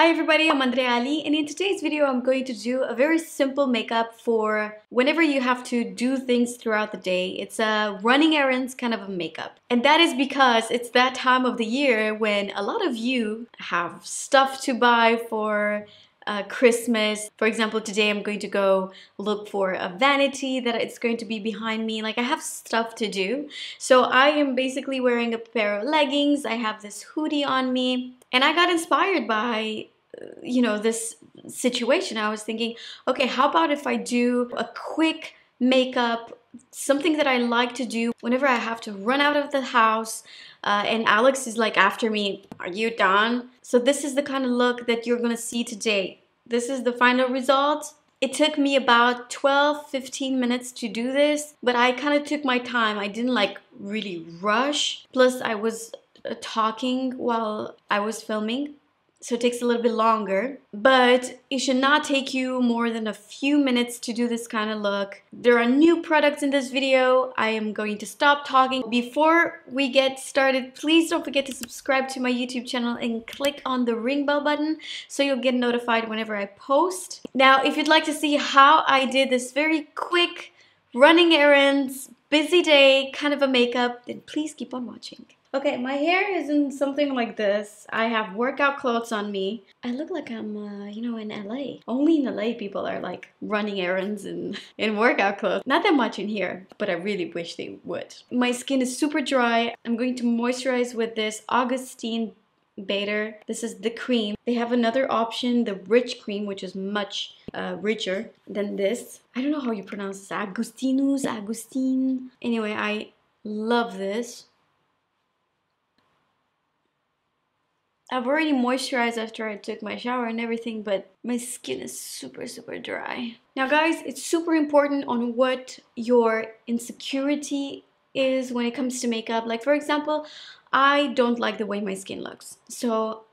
Hi everybody, I'm Ali Andreea, and in today's video I'm going to do a very simple makeup for whenever you have to do things throughout the day. It's a running errands kind of a makeup. And that is because it's that time of the year when a lot of you have stuff to buy for Christmas. For example, today I'm going to go look for a vanity that it's going to be behind me. Like, I have stuff to do. So I am basically wearing a pair of leggings. I have this hoodie on me. And I got inspired by, you know, this situation. I was thinking, okay, how about if I do a quick makeup, something that I like to do whenever I have to run out of the house, and Alex is like after me, are you done? So this is the kind of look that you're gonna see today. This is the final result. It took me about 12-15 minutes to do this, but I kind of took my time. I didn't like really rush. Plus I was talking while I was filming, so it takes a little bit longer, but it should not take you more than a few minutes to do this kind of look. There are new products in this video. I am going to stop talking. Before we get started, please don't forget to subscribe to my YouTube channel and click on the ring bell button so you'll get notified whenever I post. Now, if you'd like to see how I did this very quick running errands, busy day kind of a makeup, then please keep on watching. Okay, my hair is in something like this. I have workout clothes on me. I look like I'm, you know, in LA. Only in LA people are like running errands in workout clothes. Not that much in here, but I really wish they would. My skin is super dry. I'm going to moisturize with this Augustinus Bader. This is the cream. They have another option, the rich cream, which is much richer than this. I don't know how you pronounce this. Augustinus, Augustine. Anyway, I love this. I've already moisturized after I took my shower and everything, but my skin is super dry. Now guys, it's super important on what your insecurity is when it comes to makeup. Like, for example, I don't like the way my skin looks. So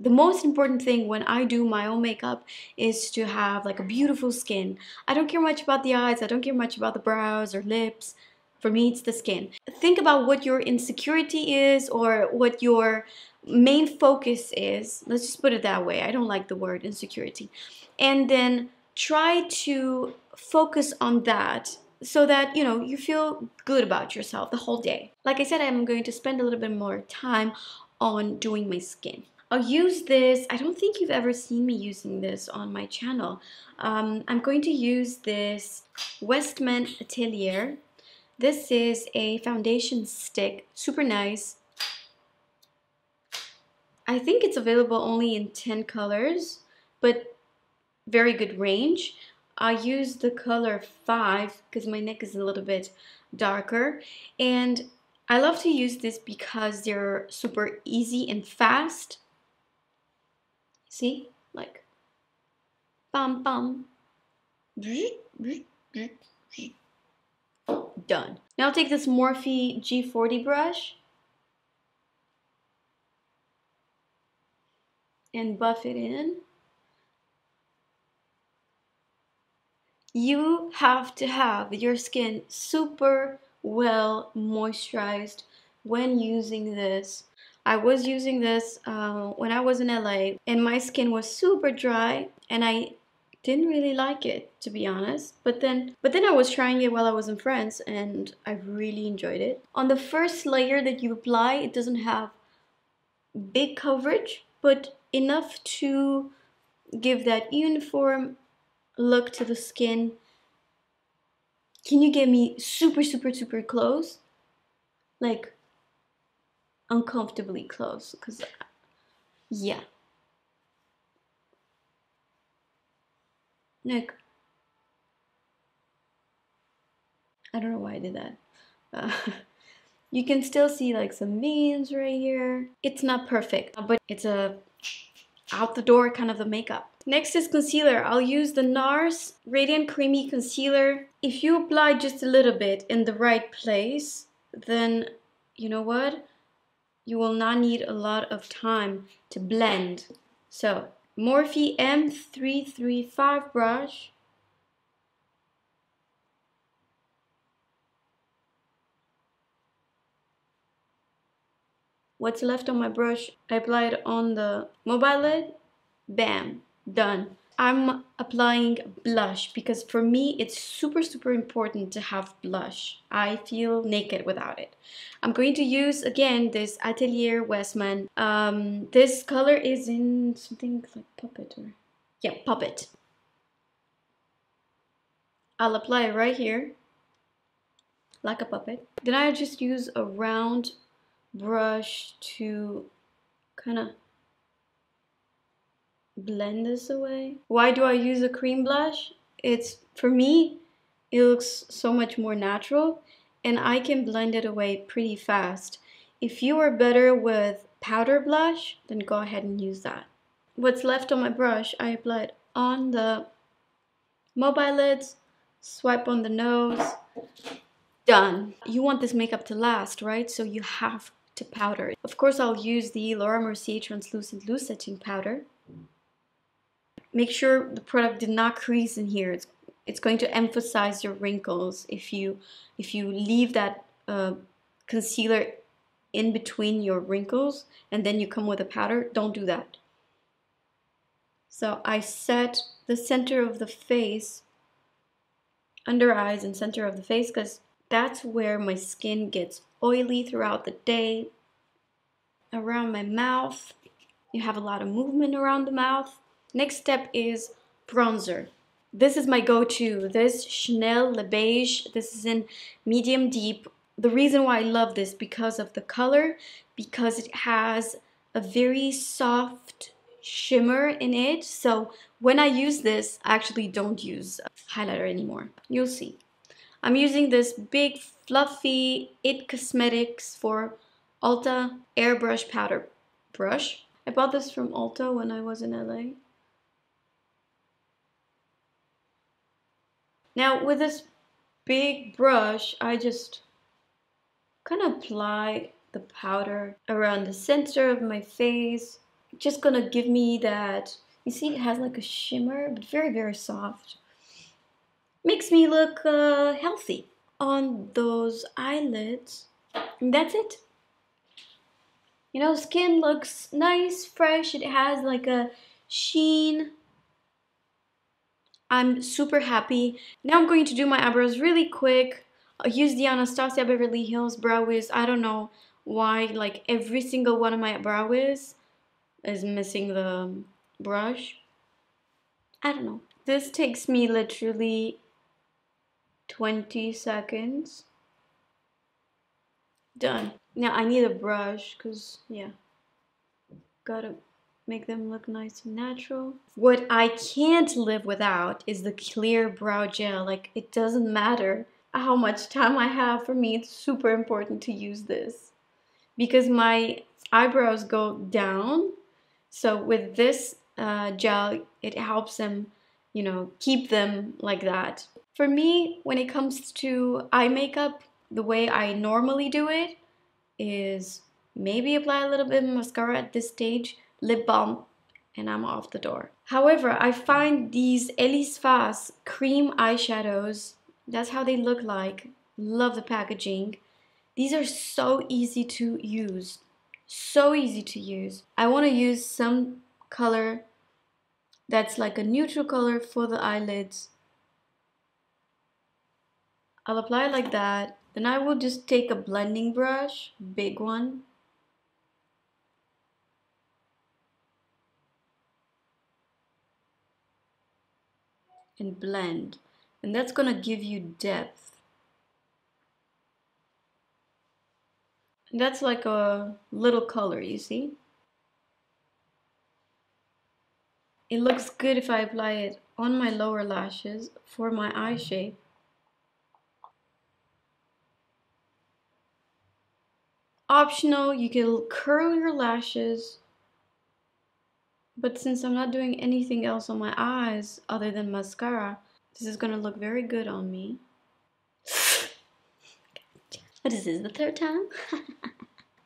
the most important thing when I do my own makeup is to have like a beautiful skin. I don't care much about the eyes, I don't care much about the brows or lips. For me, it's the skin. Think about what your insecurity is or what your main focus is. Let's just put it that way. I don't like the word insecurity. And then try to focus on that so that, you know, you feel good about yourself the whole day. Like I said, I'm going to spend a little bit more time on doing my skin. I'll use this. I don't think you've ever seen me using this on my channel. I'm going to use this Westman Atelier. This is a foundation stick. Super nice. I think it's available only in 10 colors, but very good range. I use the color 5 because my neck is a little bit darker. And I love to use this because they're super easy and fast. See? Like, bam, bam. Done. Now I'll take this Morphe G40 brush and buff it in. You have to have your skin super well moisturized when using this. I was using this when I was in LA and my skin was super dry and I didn't really like it, to be honest. But then I was trying it while I was in France and I really enjoyed it. On the first layer that you apply, it doesn't have big coverage, but enough to give that uniform look to the skin. Can you get me super close? Like, uncomfortably close, because, yeah. Like, I don't know why I did that. You can still see like some veins right here. It's not perfect, but it's a out the door kind of a makeup. Next is concealer. I'll use the NARS Radiant Creamy Concealer. If you apply just a little bit in the right place, then you know what? You will not need a lot of time to blend. So, Morphe M335 brush. What's left on my brush, I apply it on the mobile lid bam, done. I'm applying blush because for me it's super important to have blush. I feel naked without it. I'm going to use again this Atelier Westman. This color is in something like Puppet or yeah, Puppet. I'll apply it right here like a puppet. Then I just use a round brush to kind of blend this away. Why do I use a cream blush? It's, for me, it looks so much more natural and I can blend it away pretty fast. If you are better with powder blush, then go ahead and use that. What's left on my brush, I apply it on the mobile lids, swipe on the nose, done. You want this makeup to last, right? So you have to powder it. Of course, I'll use the Laura Mercier Translucent Loose Setting Powder. Make sure the product did not crease in here. It's going to emphasize your wrinkles if you leave that concealer in between your wrinkles and then you come with a powder. Don't do that. So I set the center of the face, under eyes and center of the face, because that's where my skin gets oily throughout the day. Around my mouth, you have a lot of movement around the mouth. Next step is bronzer. This is my go-to, this Chanel Le Beige. This is in medium deep. The reason why I love this, because of the color, because it has a very soft shimmer in it. So when I use this, I actually don't use highlighter anymore. You'll see. I'm using this big fluffy It Cosmetics for Ulta airbrush powder brush. I bought this from Ulta when I was in LA. Now with this big brush, I just kind of apply the powder around the center of my face. Just gonna give me that, you see it has like a shimmer, but very soft. Makes me look healthy on those eyelids. And that's it. You know, skin looks nice, fresh. It has like a sheen. I'm super happy. Now I'm going to do my eyebrows really quick. I'll use the Anastasia Beverly Hills Brow Wiz. I don't know why, like every single one of my Brow Wiz is missing the brush. I don't know. This takes me literally 20 seconds. Done. Now I need a brush because, yeah, gotta make them look nice and natural. What I can't live without is the clear brow gel. Like, it doesn't matter how much time I have. For me, it's super important to use this because my eyebrows go down. So with this gel, it helps them, you know, keep them like that. For me, when it comes to eye makeup, the way I normally do it is maybe apply a little bit of mascara at this stage, lip balm, and I'm off the door. However, I find these Ellis Faas cream eyeshadows, that's how they look like. Love the packaging. These are so easy to use. So easy to use. I want to use some color that's like a neutral color for the eyelids. I'll apply it like that. Then I will just take a blending brush, big one. And blend, and that's gonna give you depth. And that's like a little color, you see? It looks good if I apply it on my lower lashes for my eye shape. Optional, you can curl your lashes. But since I'm not doing anything else on my eyes other than mascara, this is gonna look very good on me. What is this, the third time?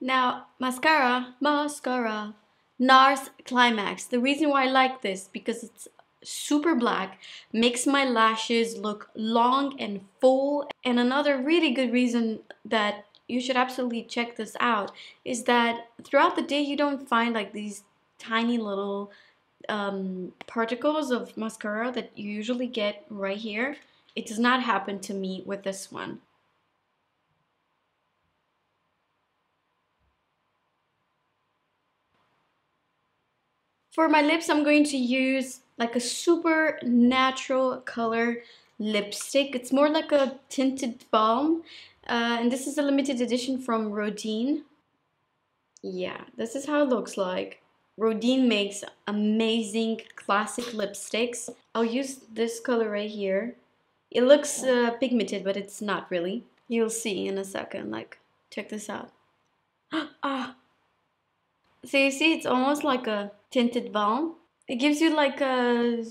Now, mascara, NARS Climax. The reason why I like this, because it's super black, makes my lashes look long and full. And another really good reason that you should absolutely check this out is that throughout the day you don't find like these tiny little particles of mascara that you usually get right here. It does not happen to me with this one. For my lips, I'm going to use like a super natural color lipstick. It's more like a tinted balm. And this is a limited edition from Rodin. Yeah, this is how it looks like. Rodin makes amazing classic lipsticks. I'll use this color right here. It looks pigmented, but it's not really. You'll see in a second. Like, check this out. Ah! So you see, it's almost like a tinted balm. It gives you like a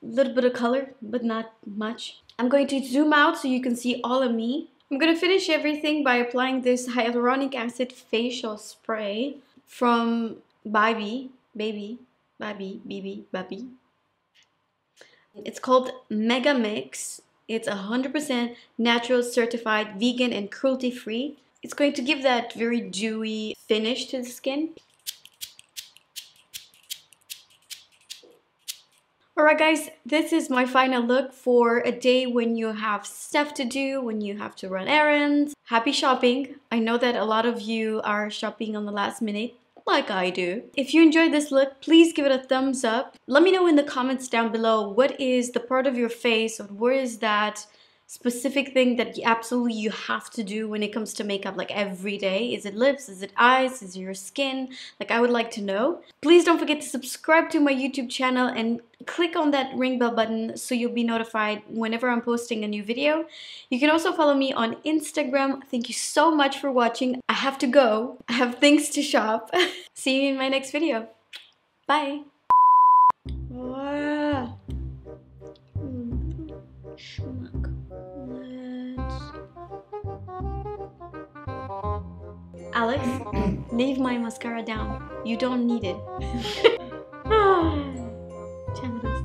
little bit of color, but not much. I'm going to zoom out so you can see all of me. I'm going to finish everything by applying this hyaluronic acid facial spray from Bybee. It's called Mega Mix. It's 100% natural, certified, vegan, and cruelty-free. It's going to give that very dewy finish to the skin. Alright guys, this is my final look for a day when you have stuff to do, when you have to run errands. Happy shopping! I know that a lot of you are shopping on the last minute, like I do. If you enjoyed this look, please give it a thumbs up. Let me know in the comments down below, what is the part of your face, or where is that specific thing that absolutely you have to do when it comes to makeup, like every day? Is it lips? Is it eyes? Is it your skin? Like, I would like to know. Please don't forget to subscribe to my YouTube channel and click on that ring bell button so you'll be notified whenever I'm posting a new video. You can also follow me on Instagram. Thank you so much for watching. I have to go. I have things to shop. See you in my next video. Bye. Wow. Alex, leave my mascara down. You don't need it.